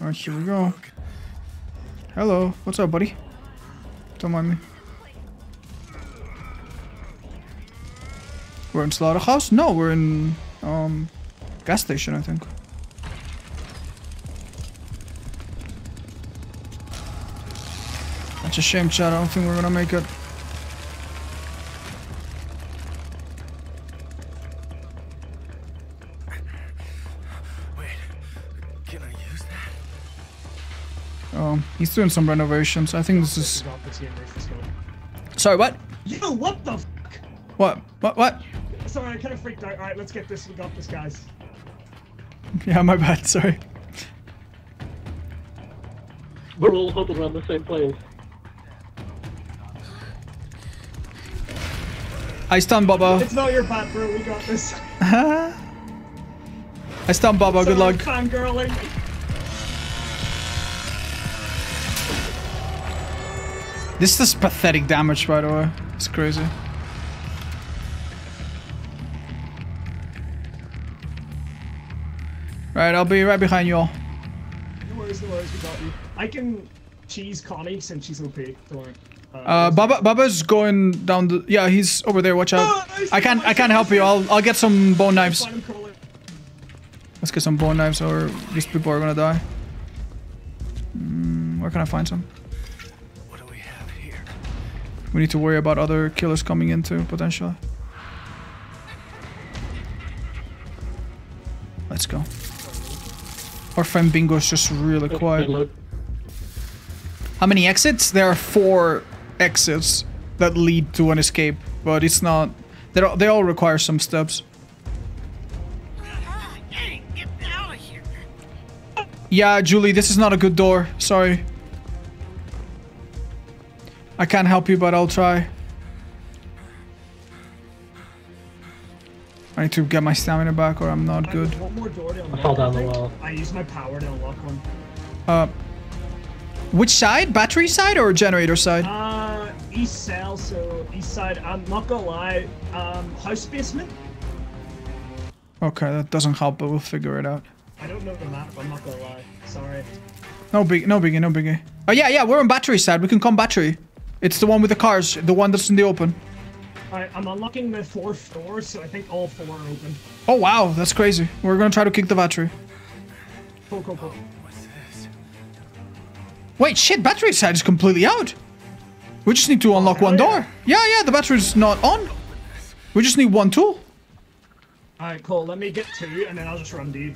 All right, here we go. Hello, what's up, buddy? Don't mind me. We're in slaughterhouse? No, we're in gas station, I think. That's a shame, chat. I don't think we're gonna make it. He's doing some renovations. I think this is... Sorry, what? Yo, what the f***? What? Sorry, I kind of freaked out. Alright, let's get this. We got this, guys. Yeah, my bad. Sorry. We're all huddled around the same place. I stun Baba. It's not your bad, bro. We got this. I stun Baba. Good luck. Fangirling. This is pathetic damage, by the way. It's crazy. Right, I'll be right behind you all. No worries, we got you. I can cheese Connie since she's OP. Don't worry. Baba's going down the... Yeah, he's over there, watch out. Oh, I can't help you, I'll get some bone knives. Let's get some bone knives or these people are gonna die. Where can I find some? We need to worry about other killers coming in too, potentially. Let's go. Our friend Bingo's just really quiet. How many exits? There are 4 exits that lead to an escape, but it's not... They all require some steps. Hey, get out of here. Yeah, Julie, this is not a good door. Sorry. I can't help you, but I'll try. I need to get my stamina back or I'm not good. One more door to unlock, I fell down the wall. I used my power to unlock one. Which side? Battery side or generator side? East cell, so east side. I'm not gonna lie. House basement. Okay, that doesn't help, but we'll figure it out. I don't know the map, I'm not gonna lie. Sorry. No biggie. Oh yeah, we're on battery side. We can come battery. It's the one with the cars, the one that's in the open. Alright, I'm unlocking the 4th door, so I think all 4 are open. Oh wow, that's crazy. We're gonna try to kick the battery. Go. What's this? Wait, shit, battery side is completely out. We just need to unlock one door. Yeah, the battery's not on. We just need one tool. Alright, cool. Let me get 2 and then I'll just run to you.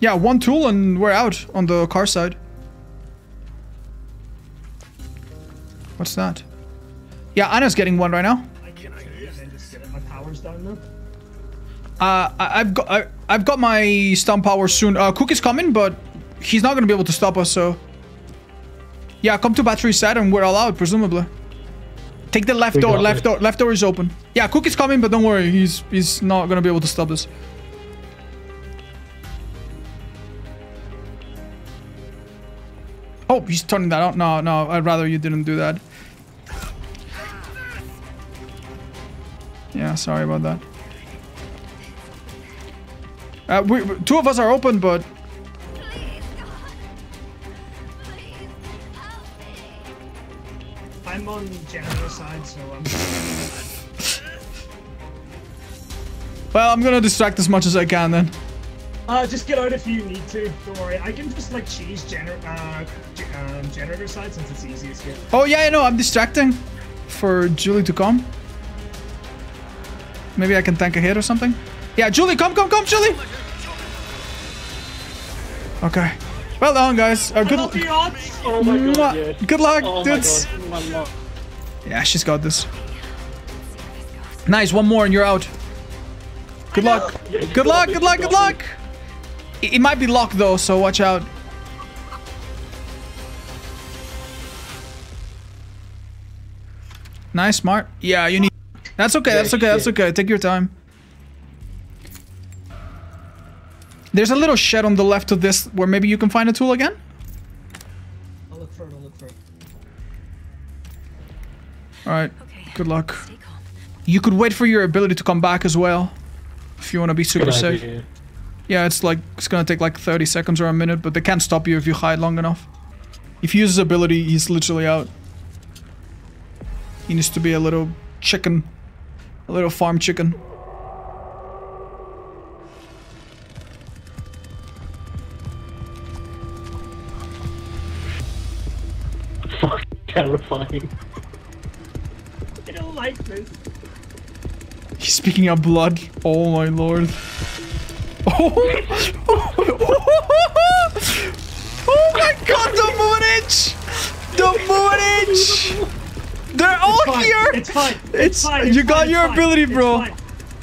Yeah, 1 tool and we're out on the car side. What's that? Yeah, Anna's getting 1 right now. I've got my stun power soon. Cook is coming, but he's not gonna be able to stop us. So yeah, come to battery side and we're all out presumably. Take the left door. Left door is open. Yeah, Cook is coming, but don't worry, he's not gonna be able to stop us. Oh, he's turning that on. No, I'd rather you didn't do that. Yeah, sorry about that. Two of us are open, but... I'm on general side, so I'm... Well, I'm gonna distract as much as I can then. Just get out if you need to, don't worry. I can just like cheese generator side since it's easy to skip. Oh yeah, I know, I'm distracting for Julie to come. Maybe I can tank a hit or something. Yeah, Julie, come, Julie! Okay. Well done, guys. Good luck. Oh my god, yes. Good luck, dudes. God. Yeah, she's got this. Nice, 1 more and you're out. Good luck! It might be locked though, so watch out. Nice, smart. Yeah, you need... That's okay. Take your time. There's a little shed on the left of this where maybe you can find a tool again? I'll look for it. Alright, okay. Good luck. You could wait for your ability to come back as well. If you want to be super safe. Yeah, it's gonna take like 30 seconds or a minute, but they can't stop you if you hide long enough. If he uses ability, he's literally out. He needs to be a little chicken. A little farm chicken. Fuck, terrifying. I don't like this. He's speaking out blood. Oh my lord. Oh my god, the footage! The footage! They're all here! It's fine. It's fine. You got your ability, bro.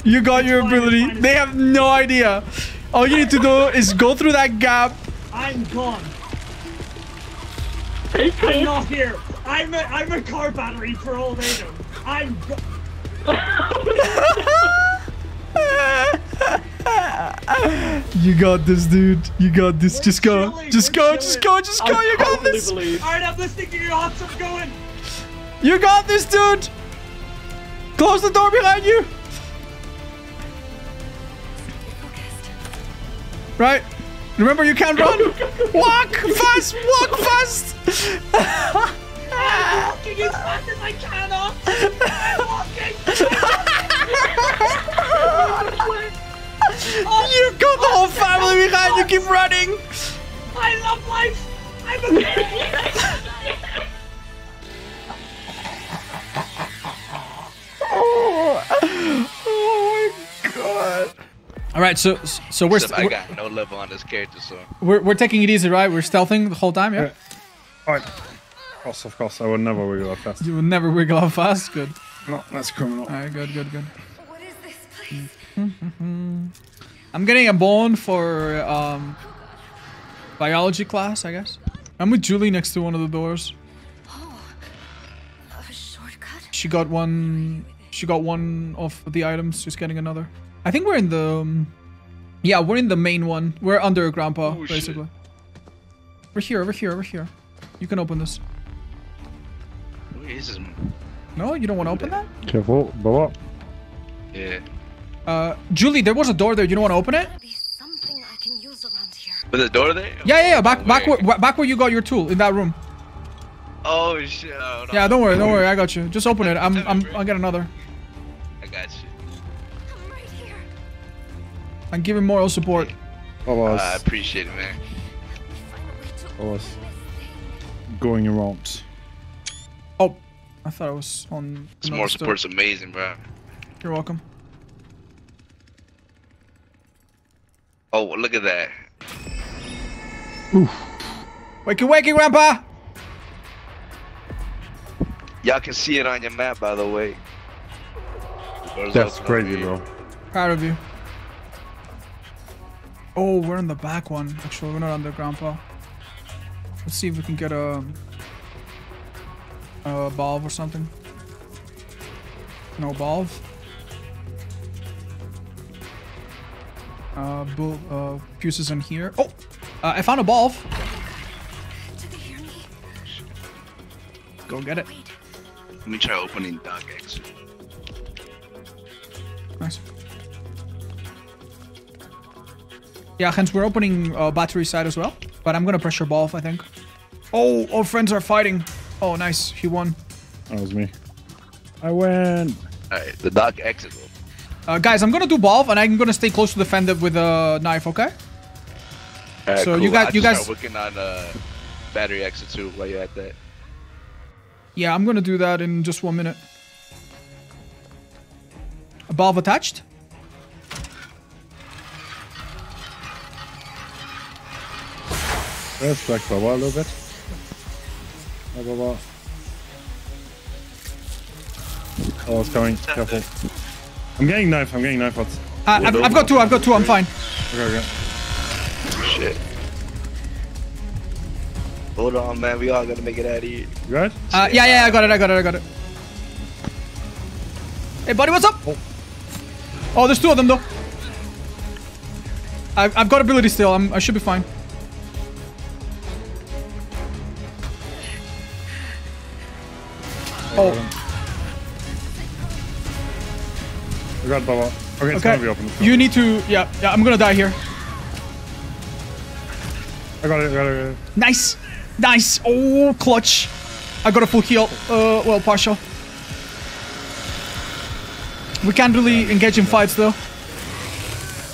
You got your ability. They have no idea. All you need to do is go through that gap. I'm gone. I'm not here. I'm a car battery for all they know. I'm gone. You got this, dude. You got this. Just go. Just go. Just go. Just go. You got this. All right, I'm listening to your thoughts. I'm going. You got this, dude! Close the door behind you! Right? Remember, you can't run! Walk fast! Walk fast! I'm walking as fast as I can! I'm walking! You got the whole family behind you! Keep running! I love life! I'm a oh my god! All right, so we're. I got no level on this character, so we're taking it easy, right? We're stealthing the whole time, yeah. All right. Of course, I would never wiggle out fast. You would never wiggle out fast, good. No, that's criminal. All right, good. What is this place? I'm getting a bone for biology class, I guess. I'm with Julie next to one of the doors. She got one of the items. She's getting another. I think we're in the... yeah, we're in the main one. We're under Grandpa, oh, basically. Shit. Over here. You can open this. Where is this? No, you don't want to open that? Careful, blow up. Yeah. Julie, there was a door there. You don't want to open it? There's a door there? Yeah. Back where you got your tool, in that room. Oh shit! Oh, no. Yeah, don't worry. I got you. Just open it. I'll get another. I got you. I'm right here. I'm giving moral support. Oh, I appreciate it, man. I was going around. Oh, I thought I was on. This moral support's amazing, bro. You're welcome. Oh, look at that. Oof. Wakey, Grandpa. Y'all can see it on your map, by the way. That's crazy, bro. Proud of you. Oh, we're in the back one. Actually, we're not on the Grandpa. Let's see if we can get a valve or something. No valve. Fuses in here. Oh, I found a valve. Did they hear me? Go get it. Let me try opening dock exit. Nice. Yeah, hence we're opening battery side as well. But I'm gonna pressure valve, I think. Oh, our friends are fighting. Oh, nice. He won. That was me. I win. Alright, the dock exit. Guys, I'm gonna do valve and I'm gonna stay close to the fender with a knife, okay? Alright, so cool. You guys start working on battery exit too while you're at that. Yeah, I'm gonna do that in just 1 minute. A valve attached. Let's back for a while a little bit. Oh, it's coming. Careful. I'm getting knife out. I've got two. I'm fine. Okay. Shit. Hold on, man. We all gotta make it out of here. You got it? Yeah, I got it. Hey, buddy, what's up? Oh, there's two of them, though. I've got ability still. I should be fine. Oh. I got Baba. Okay, it's gonna be open. You need to... Yeah, I'm gonna die here. I got it. Nice! Nice! Oh, clutch! I got a full heal. Well, partial. We can't really engage in fights, though.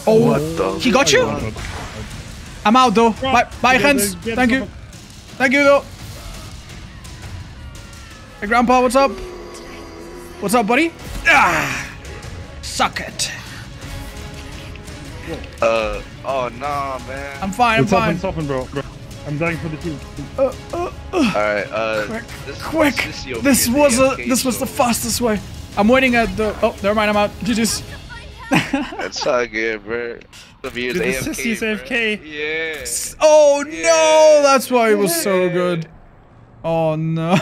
Oh, what the he got you? I'm out, though. Bye, bye, Hans. Thank you. Thank you, though. Hey, Grandpa, what's up? What's up, buddy? Ah, suck it. Oh, nah, man. I'm fine, I'm fine. Soften, bro. I'm dying for the team. Alright, Quick! This was the fastest way. I'm waiting at the... Oh, never mind, I'm out. GG's. That's all good, bro. The sissy's AFK. Yeah. Oh, yeah. No! That's why it was so good. Oh, no.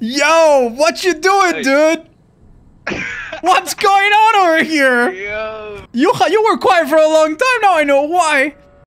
Yo, what you doing, dude? What's going on over here? Yo. You were quiet for a long time, now I know why.